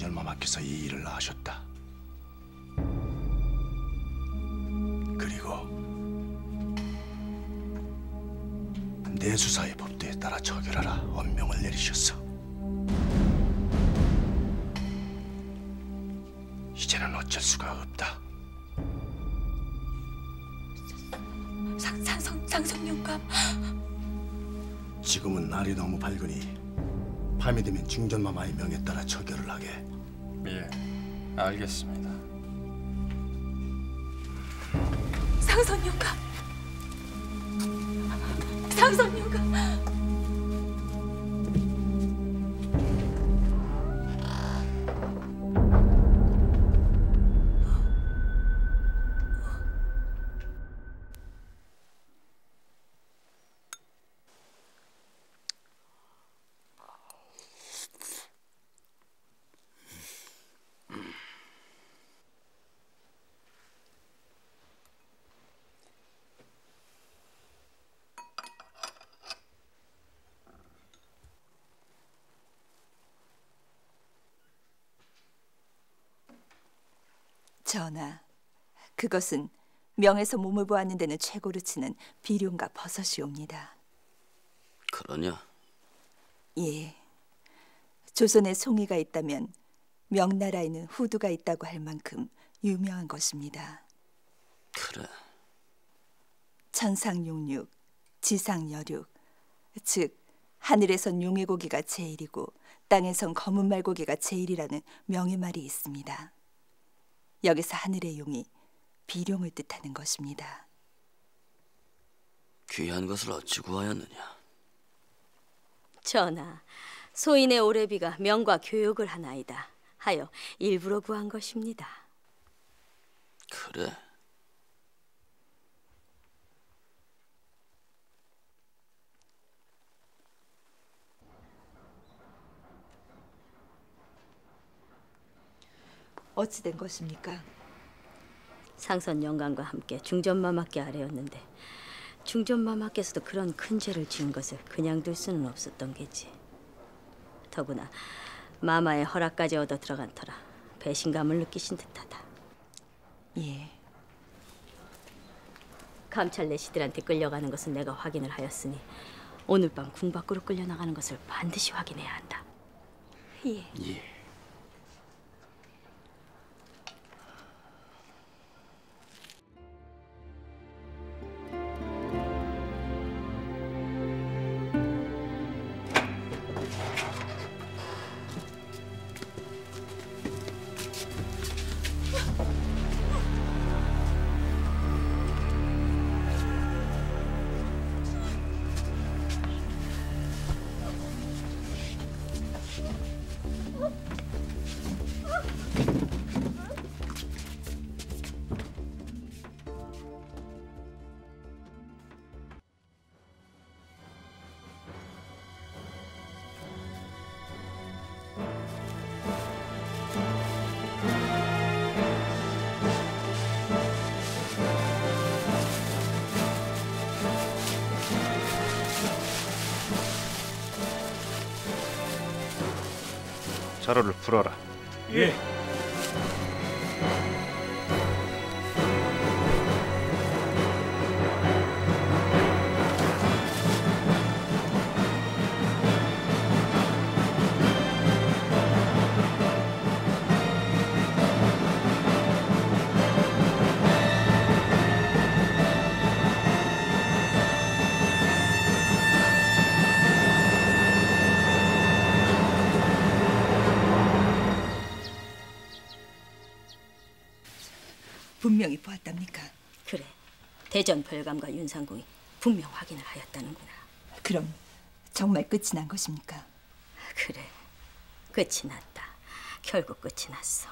전절마마께서 이 일을 하셨다. 그리고 내수사의 법도에 따라 처결하라 언명을 내리셨어. 이제는 어쩔 수가 없다. 상성룡감. 지금은 날이 너무 밝으니 밤이 되면 중전마마의 명에 따라 처결을 하게. 예, 알겠습니다. 상선녀가, 상선녀가. 전하, 그것은 명에서 몸을 보았는 데는 최고로 치는 비룡과 버섯이옵니다. 그러냐? 예, 조선에 송이가 있다면 명나라에는 후두가 있다고 할 만큼 유명한 것입니다. 그래. 천상용육, 지상여육, 즉 하늘에선 용의 고기가 제일이고 땅에선 검은 말고기가 제일이라는 명의말이 있습니다. 여기서 하늘의 용이 비룡을 뜻하는 것입니다. 귀한 것을 어찌 구하였느냐? 전하, 소인의 오래비가 명과 교육을 하나이다 하여 일부러 구한 것입니다. 그래? 어찌 된 것입니까? 상선 영감과 함께 중전마마께 아뢰었는데 중전마마께서도 그런 큰 죄를 지은 것을 그냥 둘 수는 없었던 게지. 더구나 마마의 허락까지 얻어 들어간 터라 배신감을 느끼신 듯하다. 예. 감찰내시들한테 끌려가는 것은 내가 확인을 하였으니 오늘 밤 궁 밖으로 끌려나가는 것을 반드시 확인해야 한다. 예. 예. 자루를 풀어라. 예. 분명히 보았답니까? 그래, 대전 별감과 윤상궁이 분명 확인을 하였다는구나. 그럼 정말 끝이 난 것입니까? 그래, 끝이 났다. 결국 끝이 났어.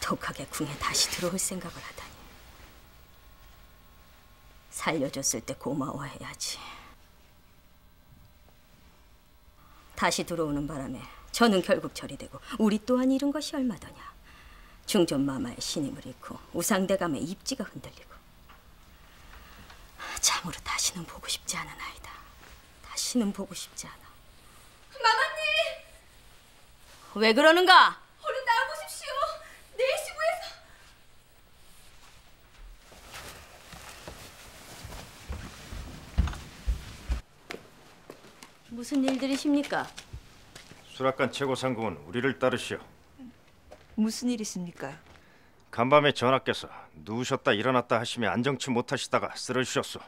독하게 궁에 다시 들어올 생각을 하다니. 살려줬을 때 고마워해야지. 다시 들어오는 바람에 저는 결국 처리되고 우리 또한 잃은 것이 얼마더냐. 중전마마의 신임을 잃고 우상대감의 입지가 흔들리고 참으로 다시는 보고 싶지 않은 아이다. 다시는 보고 싶지 않아. 마마님! 왜 그러는가? 얼른 나와보십시오. 내일 시부에서. 무슨 일들이십니까? 수라간 최고상궁은 우리를 따르시오. 무슨 일 있습니까? 간밤에 전하께서 누우셨다 일어났다 하시며 안정치 못하시다가 쓰러지셨소.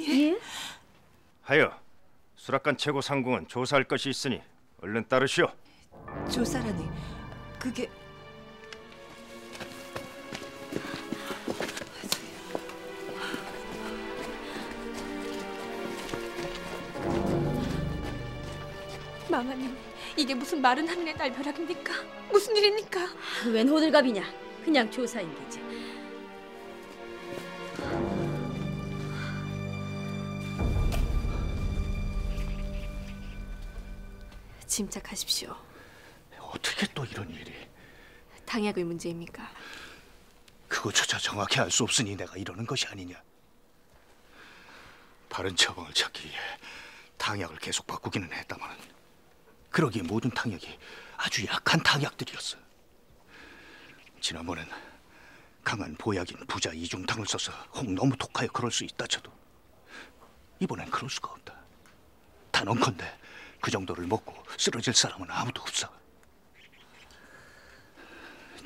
예? 하여 수라간 최고상궁은 조사할 것이 있으니 얼른 따르시오. 조사라니, 그게... 마마님, 이게 무슨 마른 하늘의 날 벼락입니까? 무슨 일입니까? 웬 호들갑이냐? 그냥 조사인 거지. 짐작하십시오. 어떻게 또 이런 일이? 당약의 문제입니까? 그것조차 정확히 알 수 없으니 내가 이러는 것이 아니냐. 바른 처방을 찾기 위해 당약을 계속 바꾸기는 했다마는 그러기에 모든 당약이 아주 약한 당약들이었어. 지난번엔 강한 보약인 부자 이중탕을 써서 혹 너무 독하여 그럴 수 있다 쳐도 이번엔 그럴 수가 없다. 단언컨대 그 정도를 먹고 쓰러질 사람은 아무도 없어.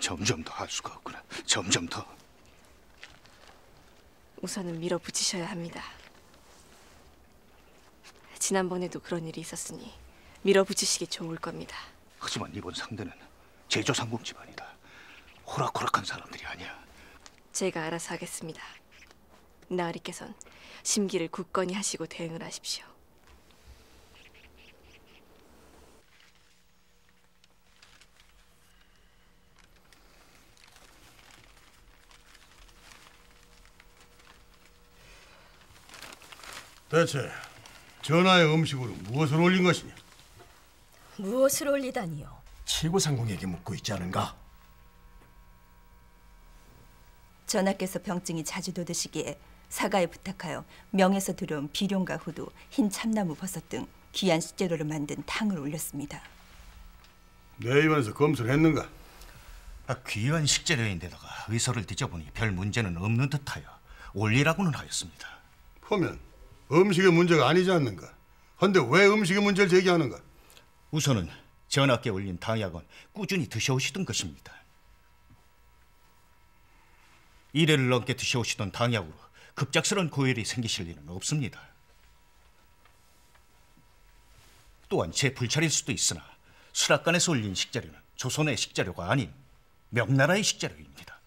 점점 더 할 수가 없구나. 점점 더. 우선은 밀어붙이셔야 합니다. 지난번에도 그런 일이 있었으니 밀어붙이시기 좋을 겁니다. 하지만 이번 상대는 제조상궁 집안이다. 호락호락한 사람들이 아니야. 제가 알아서 하겠습니다. 나으리께선 심기를 굳건히 하시고 대응을 하십시오. 대체 전하의 음식으로 무엇을 올린 것이냐? 무엇을 올리다니요? 최고상궁에게 묻고 있지 않은가? 전하께서 병증이 자주 도드시기에 사가에 부탁하여 명에서 들여온 비룡과 호두, 흰 참나무 버섯 등 귀한 식재료를 만든 탕을 올렸습니다. 내 입안에서 검수를 했는가? 귀한 식재료인데다가 의서를 뒤져보니 별 문제는 없는 듯하여 올리라고는 하였습니다. 보면 음식의 문제가 아니지 않는가? 헌데 왜 음식의 문제를 제기하는가? 우선은 전하께 올린 당약은 꾸준히 드셔오시던 것입니다. 이래를 넘게 드셔오시던 당약으로 급작스런 고열이 생기실 리는 없습니다. 또한 제 불찰일 수도 있으나 수락관에서 올린 식재료는 조선의 식재료가 아닌 명나라의 식재료입니다.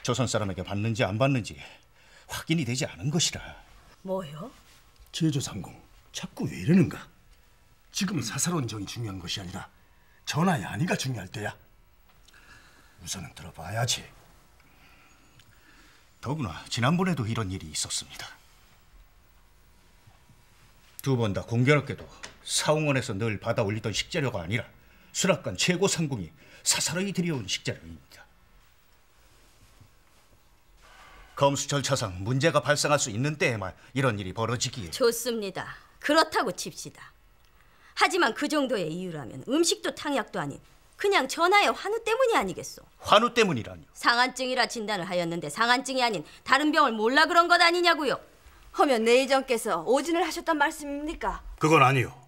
조선 사람에게 받는지 안 받는지 확인이 되지 않은 것이라. 뭐요? 제조상궁, 자꾸 왜 이러는가? 지금 사사로운 정이 중요한 것이 아니라 전하의 안위가 중요할 때야. 우선은 들어봐야지. 더구나 지난번에도 이런 일이 있었습니다. 두 번 다 공교롭게도 사홍원에서 늘 받아 올리던 식재료가 아니라 수락관 최고상궁이 사사로이 들여온 식재료입니다. 검수 절차상 문제가 발생할 수 있는 때에만 이런 일이 벌어지기에. 좋습니다. 그렇다고 칩시다. 하지만 그 정도의 이유라면 음식도 탕약도 아닌 그냥 전하의 환우 때문이 아니겠소? 환우 때문이라뇨? 상한증이라 진단을 하였는데 상한증이 아닌 다른 병을 몰라 그런 것 아니냐고요? 허면 내의정께서 오진을 하셨단 말씀입니까? 그건 아니요.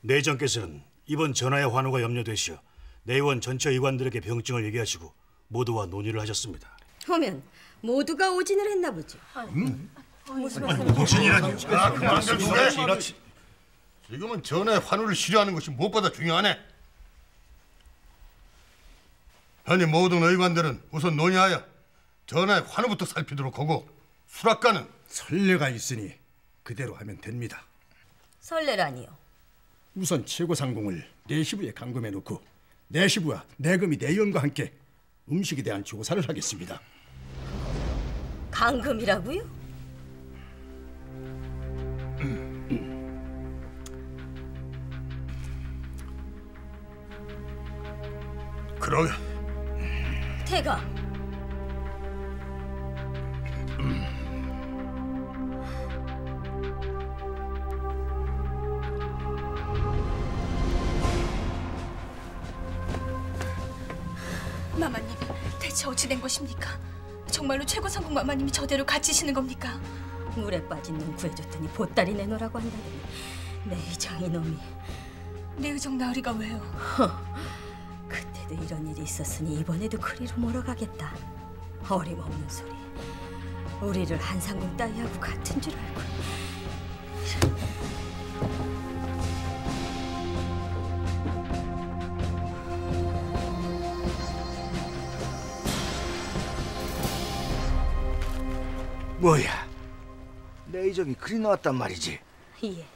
내의정께서는 이번 전하의 환우가 염려되시어 내의원 전체 의관들에게 병증을 얘기하시고 모두와 논의를 하셨습니다. 허면 모두가 오진을 했나 보죠. 무슨 오진이라니? 그 말씀 이렇지 이렇지. 지금은 전하의 환우를 실효하는 것이 무엇보다 중요하네. 아니 모든 의관들은 우선 논의하여 전하의 환우부터 살피도록 하고 수락관은 선례가 있으니 그대로 하면 됩니다. 선례라니요? 우선 최고상궁을 내시부에 감금해 놓고 내시부와 내금이 내연과 함께 음식에 대한 조사를 하겠습니다. 감금이라고요? 그러게. 태가. 마마님, 대체 어찌 된 것입니까? 정말로 최고 성국 마마님이 저대로 갇히시는 겁니까? 물에 빠진 놈 구해줬더니 보따리 내놓으라고 한다더니 내 의정 이놈이. 내 의정 나으리가 왜요? 그때도 이런 일이 있었으니 이번에도 그리로 몰아가겠다. 어림없는 소리. 우리를 한상궁 따위하고 같은 줄 알고. 뭐야? 내 의정이 그리 나왔단 말이지? 예,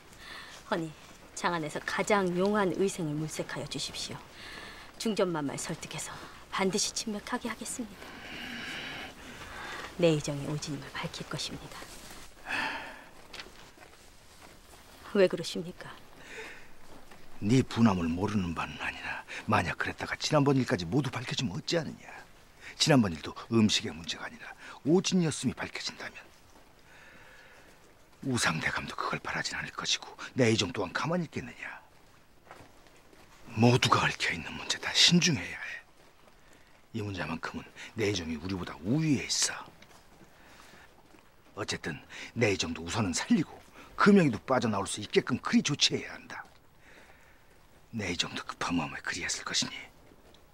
허니, 장안에서 가장 용한 의생을 물색하여 주십시오. 중전만말 설득해서 반드시 침략하게 하겠습니다. 내 의정이 오진임을 밝힐 것입니다. 왜 그러십니까? 네 분함을 모르는 바는 아니라 만약 그랬다가 지난번 일까지 모두 밝혀지면 어찌하느냐. 지난번 일도 음식의 문제가 아니라 오진이었음이 밝혀진다면 우상대감도 그걸 바라진 않을 것이고 내 의정 또한 가만히 있겠느냐. 모두가 얽혀있는 문제다. 신중해야 해. 이 문제만큼은 내 의정이 우리보다 우위에 있어. 어쨌든 내 의정도 우선은 살리고 금영이도 빠져나올 수 있게끔 그리 조치해야 한다. 내 의정도 급한 마음에 그리했을 것이니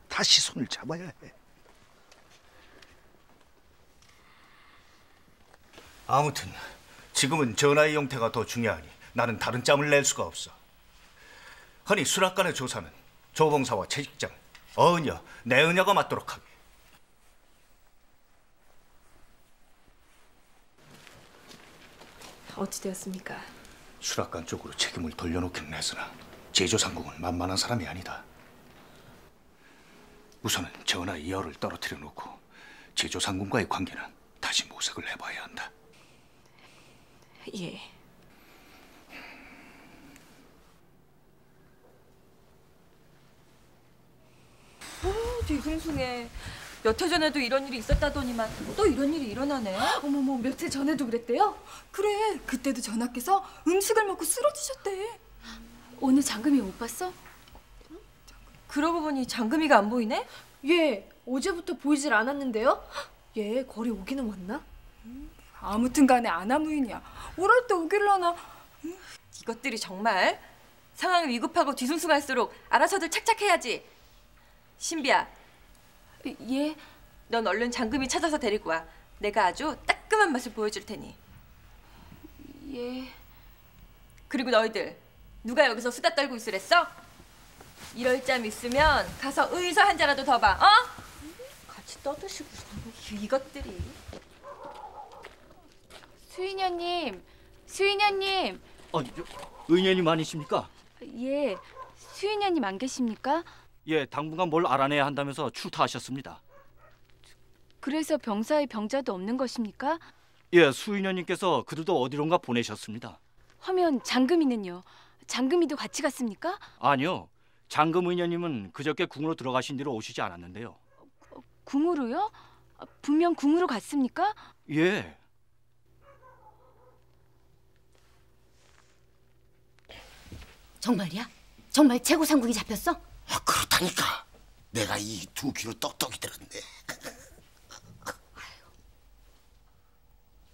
다시 손을 잡아야 해. 아무튼 지금은 전하의 용태가 더 중요하니 나는 다른 짬을 낼 수가 없어. 허니 수락관의 조사는 조봉사와 채식장, 어은여, 내은여가 맡도록 하게. 어찌 되었습니까? 수락관 쪽으로 책임을 돌려놓긴 했으나 제조상궁은 만만한 사람이 아니다. 우선은 전하의 열을 떨어뜨려 놓고 제조상궁과의 관계는 다시 모색을 해봐야 한다. 예. 뒤숭숭해. 몇 해 전에도 이런 일이 있었다더니만 또 이런 일이 일어나네. 어머머, 몇 해 전에도 그랬대요? 그래, 그때도 전하께서 음식을 먹고 쓰러지셨대. 오늘 장금이 못 봤어? 응? 그러고 보니 장금이가 안 보이네? 예, 어제부터 보이질 않았는데요. 예, 거리 오기는 왔나? 아무튼 간에 안하무인이야. 오랄 때 오길라나. 이것들이 정말 상황이 위급하고 뒤숭숭할수록 알아서들 착착해야지. 신비야. 예? 넌 얼른 장금이 찾아서 데리고 와. 내가 아주 따끔한 맛을 보여줄 테니. 예. 그리고 너희들 누가 여기서 수다 떨고 있으랬어? 이럴 짬 있으면 가서 의서 한 잔이라도 더 봐. 어? 같이 떠드시고 이것들이. 수인여님, 수인여님. 아니, 의녀님 아니십니까? 예, 수인여님 안 계십니까? 예, 당분간 뭘 알아내야 한다면서 출타하셨습니다. 그래서 병사의 병자도 없는 것입니까? 예, 수인여님께서 그들도 어디론가 보내셨습니다. 하면 장금이는요? 장금이도 같이 갔습니까? 아니요, 장금 의녀님은 그저께 궁으로 들어가신 뒤로 오시지 않았는데요. 궁으로요? 분명 궁으로 갔습니까? 예. 정말이야? 정말 최고상궁이 잡혔어? 아, 그렇다니까. 내가 이 두 귀로 똑똑히 들었네.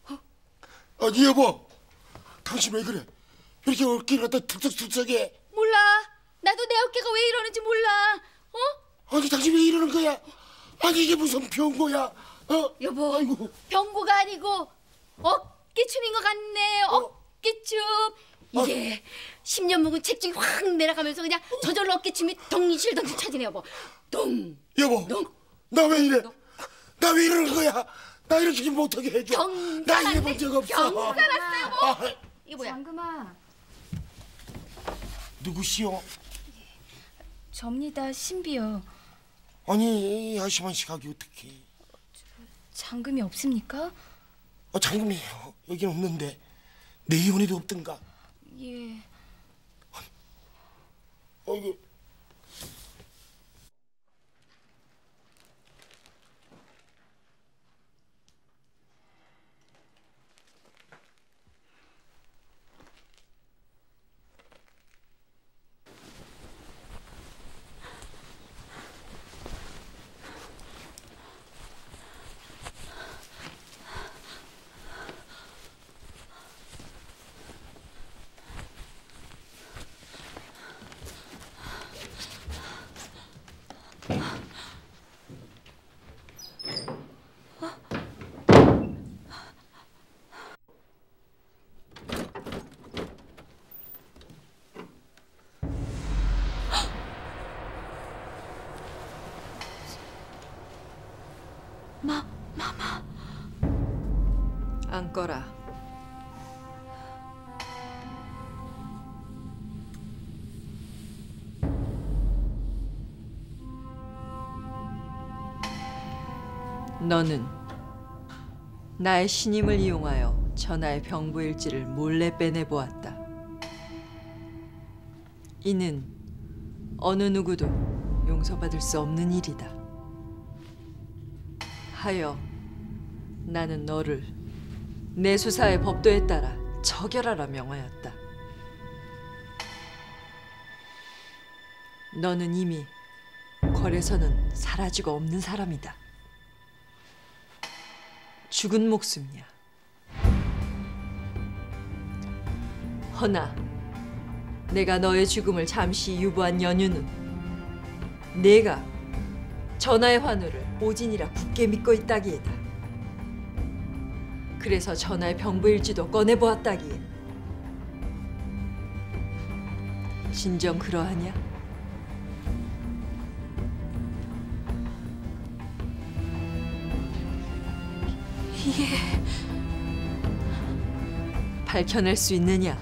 아유. 어? 아니 여보, 당신 왜 그래? 이렇게 어깨를 갖다 툭툭툭툭해. 몰라. 나도 내 어깨가 왜 이러는지 몰라. 어? 아니 당신 왜 이러는 거야? 아니 이게 무슨 병고야? 어? 여보, 아이고. 병고가 아니고 어깨춤인 것 같네. 어깨춤. 이게 10년 묵은 체중이 확 내려가면서 그냥 저절로 어깨춤이 덩실덩실 쳐지네. 여보. 동. 여보. 나 왜 이래? 나 왜 이러는 거야? 나 이렇게 못하게 해줘. 경, 나 이래 본 적 없어. 경사났어. 아, 이게 뭐야? 장금아. 누구시오? 예, 접니다. 신비요. 아니, 아시만 시각이 어떻게? 장금이 없습니까? 장금이에요. 여긴 없는데. 내 이혼에도 없던가? 예. 아이고. 마마. 안 꺼라. 너는 나의 신임을 이용하여 전하의 병부일지를 몰래 빼내보았다. 이는 어느 누구도 용서받을 수 없는 일이다. 하여 나는 너를 내 수사의 법도에 따라 처결하라 명하였다. 너는 이미 궐에서는 사라지고 없는 사람이다. 죽은 목숨이야. 허나 내가 너의 죽음을 잠시 유보한 연유는 내가 전하의 환우를 오진이라 굳게 믿고 있다기에다. 그래서 전하의 병부일지도 꺼내보았다기에. 진정 그러하냐? 예. 밝혀낼 수 있느냐?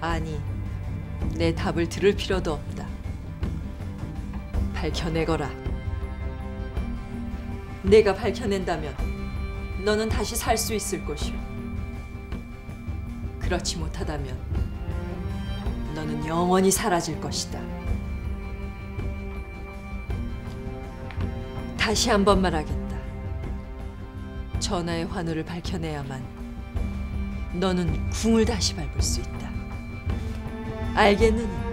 아니, 내 답을 들을 필요도 없다. 밝혀내거라. 내가 밝혀낸다면 너는 다시 살 수 있을 것이오. 그렇지 못하다면 너는 영원히 사라질 것이다. 다시 한 번 말하겠다. 전하의 환우를 밝혀내야만 너는 궁을 다시 밟을 수 있다. 알겠느냐?